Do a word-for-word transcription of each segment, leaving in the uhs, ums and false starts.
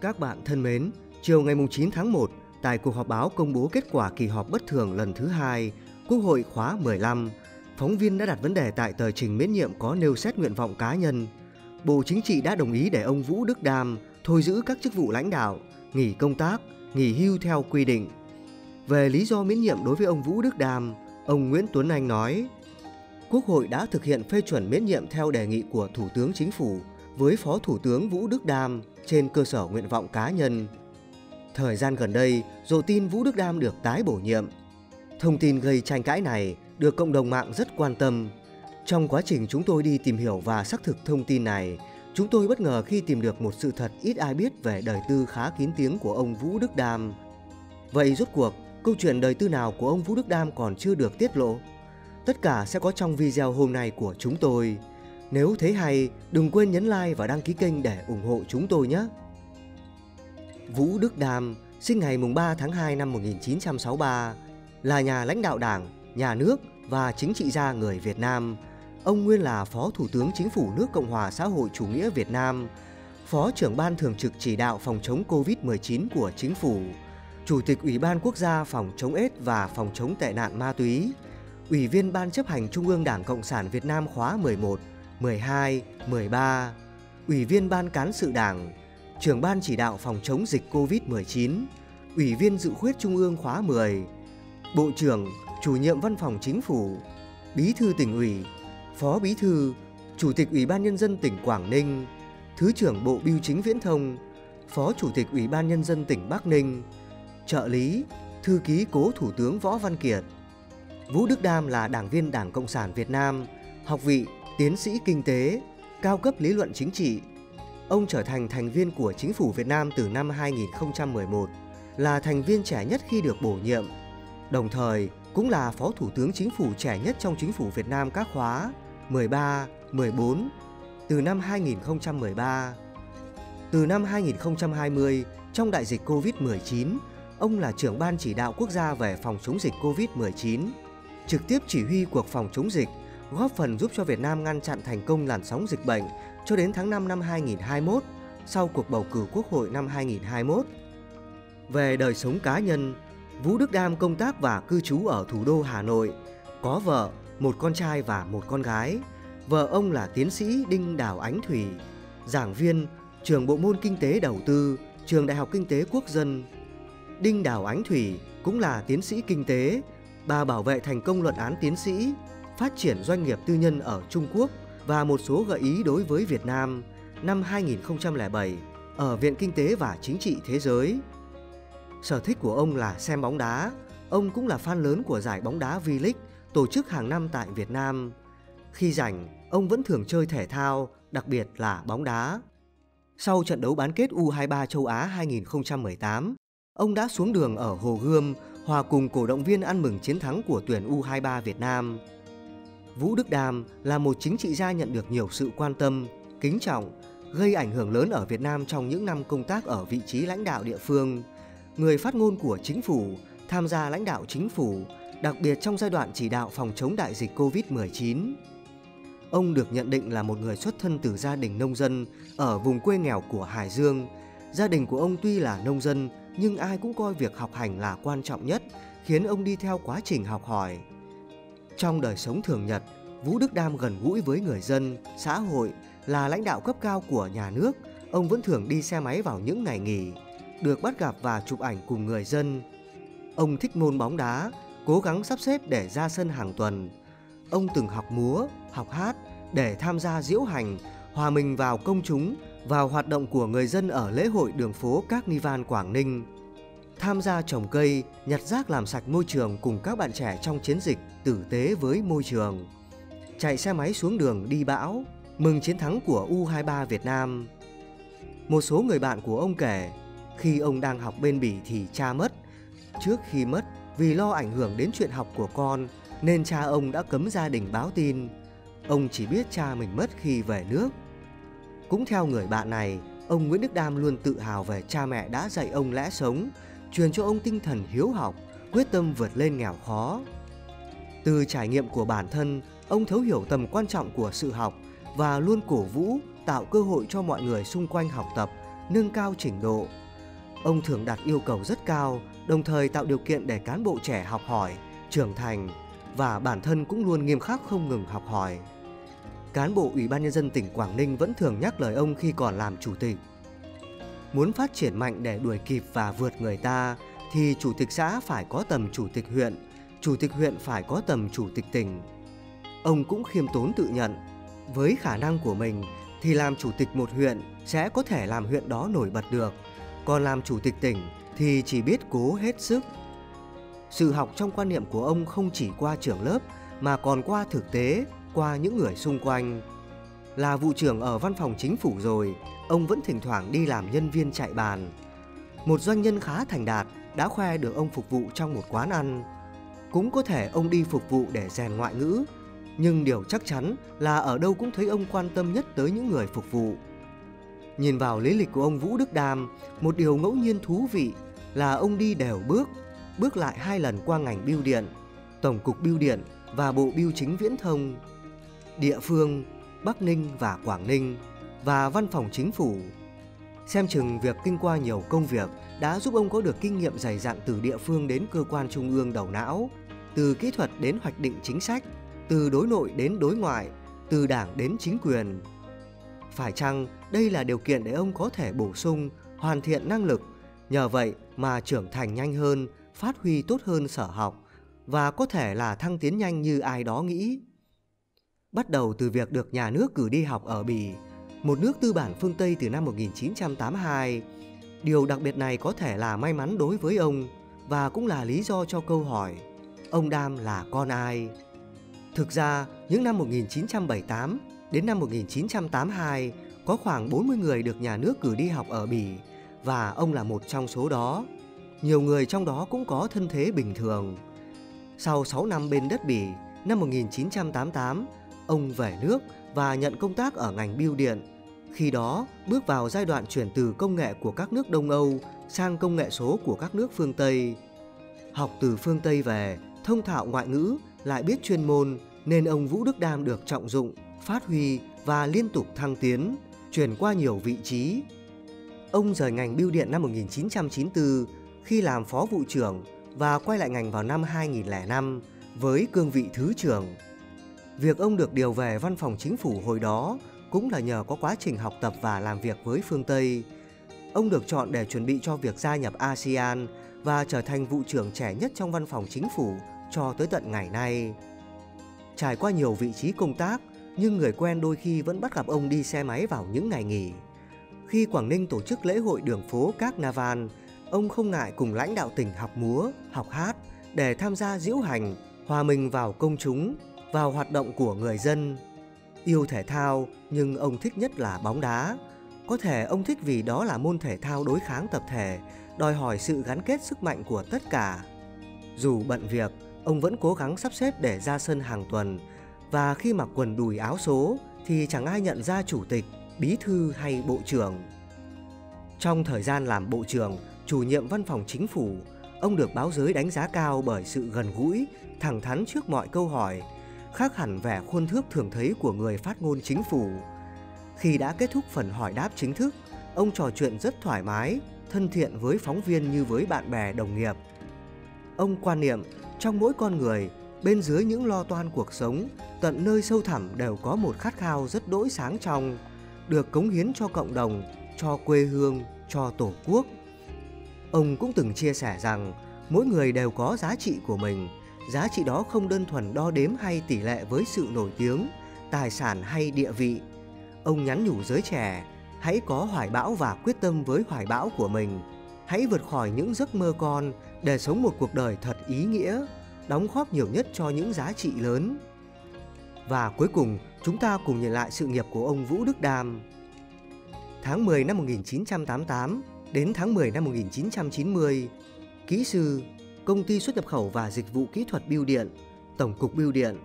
Các bạn thân mến, chiều ngày chín tháng một, tại cuộc họp báo công bố kết quả kỳ họp bất thường lần thứ hai, Quốc hội khóa mười lăm, phóng viên đã đặt vấn đề tại tờ trình miễn nhiệm có nêu xét nguyện vọng cá nhân. Bộ Chính trị đã đồng ý để ông Vũ Đức Đam thôi giữ các chức vụ lãnh đạo, nghỉ công tác, nghỉ hưu theo quy định. Về lý do miễn nhiệm đối với ông Vũ Đức Đam, ông Nguyễn Tuấn Anh nói, Quốc hội đã thực hiện phê chuẩn miễn nhiệm theo đề nghị của Thủ tướng Chính phủ với Phó Thủ tướng Vũ Đức Đam trên cơ sở nguyện vọng cá nhân. Thời gian gần đây, rộ tin Vũ Đức Đam được tái bổ nhiệm. Thông tin gây tranh cãi này được cộng đồng mạng rất quan tâm. Trong quá trình chúng tôi đi tìm hiểu và xác thực thông tin này, chúng tôi bất ngờ khi tìm được một sự thật ít ai biết về đời tư khá kín tiếng của ông Vũ Đức Đam. Vậy rốt cuộc, câu chuyện đời tư nào của ông Vũ Đức Đam còn chưa được tiết lộ? Tất cả sẽ có trong video hôm nay của chúng tôi. Nếu thấy hay, đừng quên nhấn like và đăng ký kênh để ủng hộ chúng tôi nhé! Vũ Đức Đam sinh ngày ba tháng hai năm một nghìn chín trăm sáu mươi ba, là nhà lãnh đạo Đảng, nhà nước và chính trị gia người Việt Nam. Ông nguyên là Phó Thủ tướng Chính phủ nước Cộng hòa xã hội chủ nghĩa Việt Nam, Phó trưởng Ban Thường trực Chỉ đạo phòng chống Covid mười chín của Chính phủ, Chủ tịch Ủy ban Quốc gia phòng chống AIDS và phòng chống tệ nạn ma túy, Ủy viên Ban chấp hành Trung ương Đảng Cộng sản Việt Nam khóa mười một, mười hai, mười ba, Ủy viên Ban Cán sự Đảng, Trưởng Ban Chỉ đạo phòng chống dịch Covid mười chín, Ủy viên Dự khuyết Trung ương khóa mười, Bộ trưởng, Chủ nhiệm Văn phòng Chính phủ, Bí thư tỉnh ủy, Phó Bí thư, Chủ tịch Ủy ban Nhân dân tỉnh Quảng Ninh, Thứ trưởng Bộ Bưu chính Viễn thông, Phó Chủ tịch Ủy ban Nhân dân tỉnh Bắc Ninh, trợ lý, thư ký cố Thủ tướng Võ Văn Kiệt. Vũ Đức Đam là đảng viên Đảng Cộng sản Việt Nam, học vị, tiến sĩ kinh tế, cao cấp lý luận chính trị. Ông trở thành thành viên của Chính phủ Việt Nam từ năm hai nghìn không trăm mười một, là thành viên trẻ nhất khi được bổ nhiệm, đồng thời cũng là Phó Thủ tướng Chính phủ trẻ nhất trong Chính phủ Việt Nam các khóa mười ba, mười bốn từ năm hai nghìn không trăm mười ba. Từ năm hai nghìn không trăm hai mươi, trong đại dịch Covid mười chín, ông là trưởng Ban Chỉ đạo Quốc gia về phòng chống dịch Covid mười chín, trực tiếp chỉ huy cuộc phòng chống dịch, góp phần giúp cho Việt Nam ngăn chặn thành công làn sóng dịch bệnh cho đến tháng năm năm hai nghìn không trăm hai mươi mốt, sau cuộc bầu cử Quốc hội năm hai nghìn không trăm hai mươi mốt. Về đời sống cá nhân, Vũ Đức Đam công tác và cư trú ở thủ đô Hà Nội, có vợ, một con trai và một con gái. Vợ ông là tiến sĩ Đinh Đào Ánh Thủy, giảng viên, trường bộ môn kinh tế đầu tư, trường Đại học Kinh tế Quốc dân. Đinh Đào Ánh Thủy cũng là tiến sĩ kinh tế, bà bảo vệ thành công luận án tiến sĩ, phát triển doanh nghiệp tư nhân ở Trung Quốc và một số gợi ý đối với Việt Nam năm hai nghìn không trăm lẻ bảy ở Viện Kinh tế và Chính trị Thế giới. Sở thích của ông là xem bóng đá, ông cũng là fan lớn của giải bóng đá V-League tổ chức hàng năm tại Việt Nam. Khi rảnh, ông vẫn thường chơi thể thao, đặc biệt là bóng đá. Sau trận đấu bán kết U hai mươi ba châu Á hai nghìn không trăm mười tám, ông đã xuống đường ở Hồ Gươm hòa cùng cổ động viên ăn mừng chiến thắng của tuyển U hai mươi ba Việt Nam. Vũ Đức Đam là một chính trị gia nhận được nhiều sự quan tâm, kính trọng, gây ảnh hưởng lớn ở Việt Nam trong những năm công tác ở vị trí lãnh đạo địa phương. Người phát ngôn của Chính phủ, tham gia lãnh đạo Chính phủ, đặc biệt trong giai đoạn chỉ đạo phòng chống đại dịch Covid mười chín. Ông được nhận định là một người xuất thân từ gia đình nông dân ở vùng quê nghèo của Hải Dương. Gia đình của ông tuy là nông dân, nhưng ai cũng coi việc học hành là quan trọng nhất, khiến ông đi theo quá trình học hỏi. Trong đời sống thường nhật, Vũ Đức Đam gần gũi với người dân, xã hội, là lãnh đạo cấp cao của nhà nước. Ông vẫn thường đi xe máy vào những ngày nghỉ, được bắt gặp và chụp ảnh cùng người dân. Ông thích môn bóng đá, cố gắng sắp xếp để ra sân hàng tuần. Ông từng học múa, học hát để tham gia diễu hành, hòa mình vào công chúng, vào hoạt động của người dân ở lễ hội đường phố Carnival Quảng Ninh, tham gia trồng cây, nhặt rác làm sạch môi trường cùng các bạn trẻ trong chiến dịch tử tế với môi trường, chạy xe máy xuống đường đi bão, mừng chiến thắng của U hai mươi ba Việt Nam. Một số người bạn của ông kể, khi ông đang học bên Bỉ thì cha mất. Trước khi mất, vì lo ảnh hưởng đến chuyện học của con, nên cha ông đã cấm gia đình báo tin. Ông chỉ biết cha mình mất khi về nước. Cũng theo người bạn này, ông Nguyễn Đức Đam luôn tự hào về cha mẹ đã dạy ông lẽ sống, truyền cho ông tinh thần hiếu học, quyết tâm vượt lên nghèo khó. Từ trải nghiệm của bản thân, ông thấu hiểu tầm quan trọng của sự học và luôn cổ vũ, tạo cơ hội cho mọi người xung quanh học tập, nâng cao trình độ. Ông thường đặt yêu cầu rất cao, đồng thời tạo điều kiện để cán bộ trẻ học hỏi, trưởng thành và bản thân cũng luôn nghiêm khắc không ngừng học hỏi. Cán bộ Ủy ban Nhân dân tỉnh Quảng Ninh vẫn thường nhắc lời ông khi còn làm chủ tịch. Muốn phát triển mạnh để đuổi kịp và vượt người ta thì chủ tịch xã phải có tầm chủ tịch huyện, chủ tịch huyện phải có tầm chủ tịch tỉnh. Ông cũng khiêm tốn tự nhận, với khả năng của mình thì làm chủ tịch một huyện sẽ có thể làm huyện đó nổi bật được, còn làm chủ tịch tỉnh thì chỉ biết cố hết sức. Sự học trong quan niệm của ông không chỉ qua trường lớp mà còn qua thực tế, qua những người xung quanh. Là vụ trưởng ở văn phòng chính phủ rồi, ông vẫn thỉnh thoảng đi làm nhân viên chạy bàn. Một doanh nhân khá thành đạt đã khoe được ông phục vụ trong một quán ăn. Cũng có thể ông đi phục vụ để rèn ngoại ngữ, nhưng điều chắc chắn là ở đâu cũng thấy ông quan tâm nhất tới những người phục vụ. Nhìn vào lý lịch của ông Vũ Đức Đam, một điều ngẫu nhiên thú vị là ông đi đều bước, bước lại hai lần qua ngành bưu điện, Tổng cục Bưu điện và Bộ Bưu chính Viễn thông, địa phương Bắc Ninh và Quảng Ninh và văn phòng chính phủ. Xem chừng việc kinh qua nhiều công việc đã giúp ông có được kinh nghiệm dày dặn từ địa phương đến cơ quan trung ương đầu não, từ kỹ thuật đến hoạch định chính sách, từ đối nội đến đối ngoại, từ đảng đến chính quyền. Phải chăng đây là điều kiện để ông có thể bổ sung, hoàn thiện năng lực, nhờ vậy mà trưởng thành nhanh hơn, phát huy tốt hơn sở học và có thể là thăng tiến nhanh như ai đó nghĩ. Bắt đầu từ việc được nhà nước cử đi học ở Bỉ, một nước tư bản phương Tây từ năm một nghìn chín trăm tám mươi hai, điều đặc biệt này có thể là may mắn đối với ông và cũng là lý do cho câu hỏi ông Đam là con ai? Thực ra, những năm một nghìn chín trăm bảy mươi tám đến năm một nghìn chín trăm tám mươi hai, có khoảng bốn mươi người được nhà nước cử đi học ở Bỉ và ông là một trong số đó. Nhiều người trong đó cũng có thân thế bình thường. Sau sáu năm bên đất Bỉ, năm một nghìn chín trăm tám mươi tám, ông về nước và nhận công tác ở ngành bưu điện. Khi đó, bước vào giai đoạn chuyển từ công nghệ của các nước Đông Âu sang công nghệ số của các nước phương Tây. Học từ phương Tây về, thông thạo ngoại ngữ, lại biết chuyên môn, nên ông Vũ Đức Đam được trọng dụng, phát huy và liên tục thăng tiến, chuyển qua nhiều vị trí. Ông rời ngành bưu điện năm một nghìn chín trăm chín mươi tư khi làm phó vụ trưởng và quay lại ngành vào năm hai nghìn lẻ năm với cương vị thứ trưởng. Việc ông được điều về văn phòng chính phủ hồi đó cũng là nhờ có quá trình học tập và làm việc với phương Tây. Ông được chọn để chuẩn bị cho việc gia nhập a sê an và trở thành vụ trưởng trẻ nhất trong văn phòng chính phủ cho tới tận ngày nay. Trải qua nhiều vị trí công tác, nhưng người quen đôi khi vẫn bắt gặp ông đi xe máy vào những ngày nghỉ. Khi Quảng Ninh tổ chức lễ hội đường phố Carnival, ông không ngại cùng lãnh đạo tỉnh học múa, học hát để tham gia diễu hành, hòa mình vào công chúng, vào hoạt động của người dân. Yêu thể thao, nhưng ông thích nhất là bóng đá. Có thể ông thích vì đó là môn thể thao đối kháng tập thể, đòi hỏi sự gắn kết sức mạnh của tất cả. Dù bận việc, ông vẫn cố gắng sắp xếp để ra sân hàng tuần, và khi mặc quần đùi áo số thì chẳng ai nhận ra chủ tịch, bí thư hay bộ trưởng. Trong thời gian làm bộ trưởng, chủ nhiệm văn phòng chính phủ, ông được báo giới đánh giá cao bởi sự gần gũi, thẳng thắn trước mọi câu hỏi, khác hẳn vẻ khuôn thước thường thấy của người phát ngôn chính phủ. Khi đã kết thúc phần hỏi đáp chính thức, ông trò chuyện rất thoải mái, thân thiện với phóng viên như với bạn bè đồng nghiệp. Ông quan niệm trong mỗi con người, bên dưới những lo toan cuộc sống, tận nơi sâu thẳm đều có một khát khao rất đỗi sáng trong, được cống hiến cho cộng đồng, cho quê hương, cho tổ quốc. Ông cũng từng chia sẻ rằng mỗi người đều có giá trị của mình, giá trị đó không đơn thuần đo đếm hay tỷ lệ với sự nổi tiếng, tài sản hay địa vị. Ông nhắn nhủ giới trẻ, hãy có hoài bão và quyết tâm với hoài bão của mình, hãy vượt khỏi những giấc mơ con để sống một cuộc đời thật ý nghĩa, đóng góp nhiều nhất cho những giá trị lớn. Và cuối cùng, chúng ta cùng nhìn lại sự nghiệp của ông Vũ Đức Đam. Tháng mười năm một nghìn chín trăm tám mươi tám đến tháng mười năm một nghìn chín trăm chín mươi, kỹ sư, Công ty xuất nhập khẩu và dịch vụ kỹ thuật bưu điện, Tổng cục Bưu điện.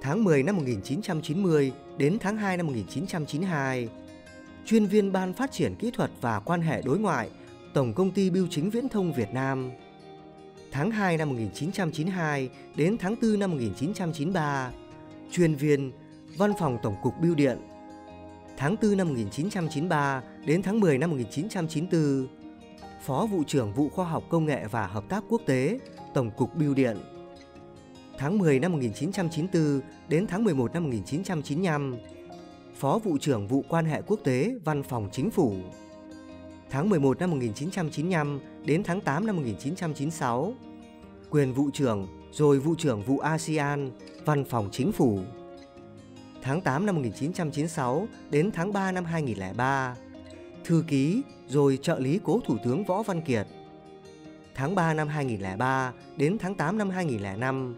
Tháng mười năm một nghìn chín trăm chín mươi đến tháng hai năm một nghìn chín trăm chín mươi hai, chuyên viên Ban Phát triển Kỹ thuật và Quan hệ Đối ngoại, Tổng Công ty Bưu chính Viễn thông Việt Nam. Tháng hai năm một nghìn chín trăm chín mươi hai đến tháng tư năm một nghìn chín trăm chín mươi ba, chuyên viên Văn phòng Tổng cục Bưu điện. tháng tư năm một nghìn chín trăm chín mươi ba đến tháng mười năm một nghìn chín trăm chín mươi tư, Phó Vụ trưởng Vụ Khoa học Công nghệ và Hợp tác Quốc tế, Tổng cục Bưu điện. Tháng mười năm một nghìn chín trăm chín mươi tư đến tháng mười một năm một nghìn chín trăm chín mươi lăm, Phó Vụ trưởng Vụ Quan hệ Quốc tế, Văn phòng Chính phủ. Tháng mười một năm một nghìn chín trăm chín mươi lăm đến tháng tám năm một nghìn chín trăm chín mươi sáu, quyền Vụ trưởng rồi Vụ trưởng Vụ a sê an, Văn phòng Chính phủ. Tháng tám năm một nghìn chín trăm chín mươi sáu đến tháng ba năm hai nghìn không trăm lẻ ba, thư ký rồi trợ lý cố Thủ tướng Võ Văn Kiệt. Tháng ba năm hai nghìn không trăm lẻ ba đến tháng tám năm hai nghìn không trăm lẻ năm,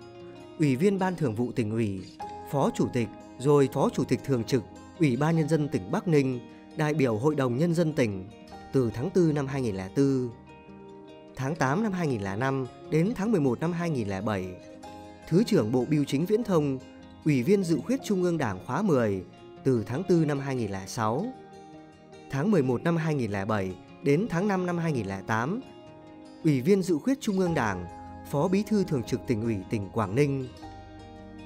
Ủy viên Ban Thường vụ Tỉnh ủy, Phó Chủ tịch rồi Phó Chủ tịch Thường trực Ủy ban Nhân dân tỉnh Bắc Ninh, đại biểu Hội đồng Nhân dân tỉnh từ tháng tư năm hai nghìn không trăm lẻ tư. Tháng tám năm hai nghìn không trăm lẻ năm đến tháng mười một năm hai nghìn không trăm lẻ bảy, Thứ trưởng Bộ Bưu chính Viễn thông, Ủy viên Dự khuyết Trung ương Đảng khóa mười từ tháng tư năm hai nghìn không trăm lẻ sáu. Tháng mười một năm hai nghìn không trăm lẻ bảy đến tháng năm năm hai nghìn không trăm lẻ tám, Ủy viên Dự khuyết Trung ương Đảng, Phó Bí thư Thường trực Tỉnh ủy tỉnh Quảng Ninh.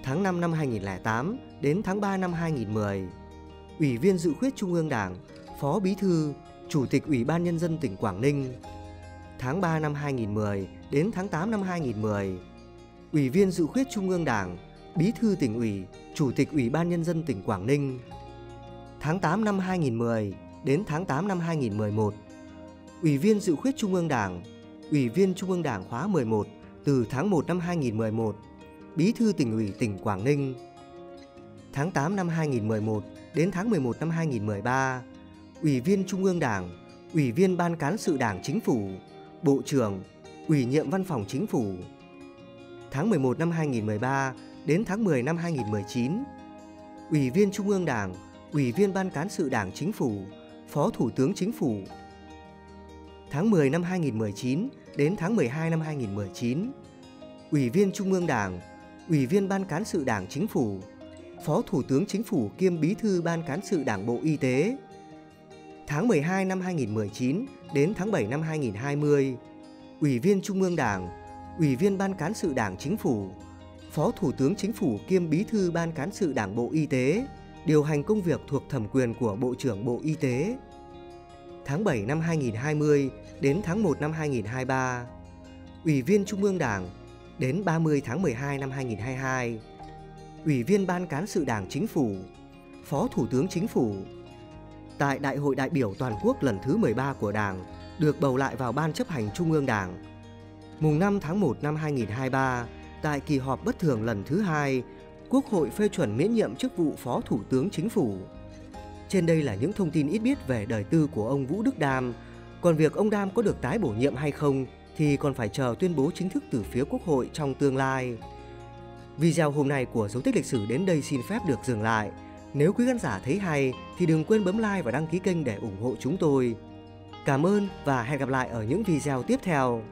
Tháng năm năm hai nghìn không trăm lẻ tám đến tháng ba năm hai nghìn không trăm mười, Ủy viên Dự khuyết Trung ương Đảng, Phó Bí thư, Chủ tịch Ủy ban Nhân dân tỉnh Quảng Ninh. Tháng ba năm hai nghìn không trăm mười đến tháng tám năm hai nghìn không trăm mười, Ủy viên Dự khuyết Trung ương Đảng, Bí thư Tỉnh ủy, Chủ tịch Ủy ban Nhân dân tỉnh Quảng Ninh. Tháng tám năm hai nghìn không trăm mười đến tháng tám năm hai nghìn không trăm mười một, Ủy viên Dự khuyết Trung ương Đảng, Ủy viên Trung ương Đảng khóa mười một từ tháng một năm hai nghìn không trăm mười một, Bí thư Tỉnh ủy tỉnh Quảng Ninh. Tháng tám năm hai nghìn không trăm mười một đến tháng mười một năm hai nghìn không trăm mười ba, Ủy viên Trung ương Đảng, Ủy viên Ban Cán sự Đảng Chính phủ, Bộ trưởng, Ủy nhiệm Văn phòng Chính phủ. Tháng mười một năm hai nghìn không trăm mười ba đến tháng mười năm hai nghìn không trăm mười chín, Ủy viên Trung ương Đảng, Ủy viên Ban Cán sự Đảng Chính phủ, Phó Thủ tướng Chính phủ. Tháng mười năm hai nghìn không trăm mười chín đến tháng mười hai năm hai nghìn không trăm mười chín, Ủy viên Trung ương Đảng, Ủy viên Ban Cán sự Đảng Chính phủ, Phó Thủ tướng Chính phủ kiêm Bí thư Ban Cán sự Đảng Bộ Y tế. Tháng mười hai năm hai nghìn không trăm mười chín đến tháng bảy năm hai nghìn không trăm hai mươi, Ủy viên Trung ương Đảng, Ủy viên Ban Cán sự Đảng Chính phủ, Phó Thủ tướng Chính phủ kiêm Bí thư Ban Cán sự Đảng Bộ Y tế, điều hành công việc thuộc thẩm quyền của Bộ trưởng Bộ Y tế. Tháng bảy năm hai nghìn không trăm hai mươi đến tháng một năm hai nghìn không trăm hai mươi ba, Ủy viên Trung ương Đảng, đến ba mươi tháng mười hai năm hai nghìn không trăm hai mươi hai, Ủy viên Ban Cán sự Đảng Chính phủ, Phó Thủ tướng Chính phủ. Tại Đại hội đại biểu toàn quốc lần thứ mười ba của Đảng, được bầu lại vào Ban Chấp hành Trung ương Đảng. Mùng năm tháng một năm hai nghìn không trăm hai mươi ba, tại kỳ họp bất thường lần thứ hai, Quốc hội phê chuẩn miễn nhiệm chức vụ Phó Thủ tướng Chính phủ. Trên đây là những thông tin ít biết về đời tư của ông Vũ Đức Đam. Còn việc ông Đam có được tái bổ nhiệm hay không thì còn phải chờ tuyên bố chính thức từ phía Quốc hội trong tương lai. Video hôm nay của Dấu tích lịch sử đến đây xin phép được dừng lại. Nếu quý khán giả thấy hay thì đừng quên bấm like và đăng ký kênh để ủng hộ chúng tôi. Cảm ơn và hẹn gặp lại ở những video tiếp theo.